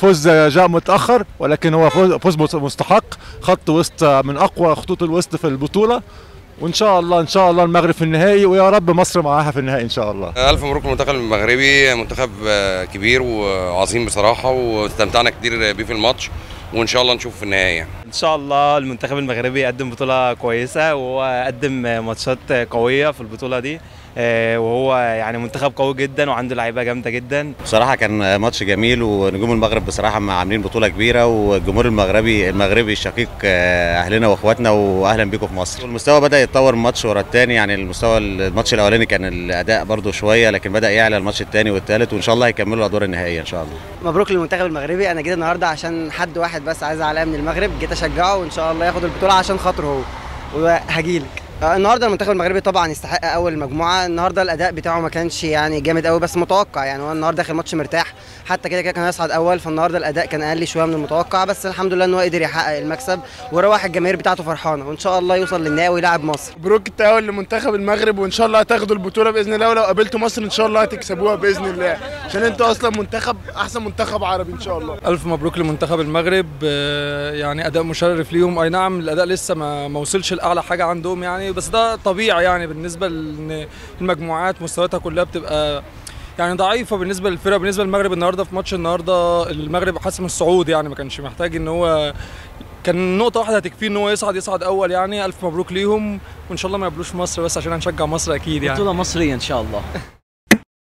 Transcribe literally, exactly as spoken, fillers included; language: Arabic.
فوز جاء متاخر ولكن هو فوز مستحق، خط وسط من اقوى خطوط الوسط في البطوله، وان شاء الله ان شاء الله المغرب في النهائي، ويا رب مصر معاها في النهائي ان شاءء الله. الف مبروك المنتخب المغربي، منتخب كبير وعظيم بصراحه، واستمتعنا كتير بيه في الماتش، وان شاء الله نشوف في النهايه. ان شاء الله المنتخب المغربي قدم بطوله كويسه، وهو قدم ماتشات قويه في البطوله دي، وهو يعني منتخب قوي جدا وعنده لعيبه جامده جدا. بصراحه كان ماتش جميل، ونجوم المغرب بصراحه عاملين بطوله كبيره، والجمهور المغربي المغربي الشقيق اهلنا واخواتنا، واهلا بيكم في مصر. المستوى بدا يتطور ماتش ورا الثاني، يعني المستوى الماتش الاولاني كان الاداء برده شويه، لكن بدا يعلى الماتش الثاني والثالث، وان شاء الله هيكملوا الادوار النهائيه ان شاء الله. مبروك للمنتخب المغربي. انا جيت النهارده عشان حد واحد بس عايز اعلق من المغرب، جيت اشجعه وان شاء الله ياخد البطوله عشان خاطره هو، وهجيلك النهارده. المنتخب المغربي طبعا يستحق اول مجموعه، النهارده الاداء بتاعه ما كانش يعني جامد قوي بس متوقع، يعني هو النهارده داخل ماتش مرتاح، حتى كده كده كان هيصعد اول، فالنهارده الاداء كان اقل شويه من المتوقع، بس الحمد لله ان هو قدر يحقق المكسب وروح الجماهير بتاعته فرحانه، وان شاء الله يوصل للنهائي ويلعب مصر. مبروك التأهل لمنتخب المغرب، وان شاء الله هتاخدوا البطوله باذن الله، ولو قابلتوا مصر ان شاء الله هتكسبوها باذن الله، عشان انتوا اصلا منتخب احسن منتخب عربي ان شاء الله. الف مبروك لمنتخب المغرب، يعني اداء مشرف ليهم، اي نعم الاداء لسه ما, ما وصلش لاعلى حاجه عندهم يعني، بس ده طبيعي يعني بالنسبه للمجموعات مستوياتها كلها بتبقى يعني ضعيفه بالنسبه للفرق. بالنسبه للمغرب النهارده في ماتش النهارده المغرب حسم الصعود، يعني ما كانش محتاج ان هو، كان نقطه واحده هتكفيه ان هو يصعد يصعد اول يعني. الف مبروك ليهم، وان شاء الله ما يقابلوش مصر، بس عشان هنشجع مصر اكيد يعني، بطوله مصريه ان شاء الله.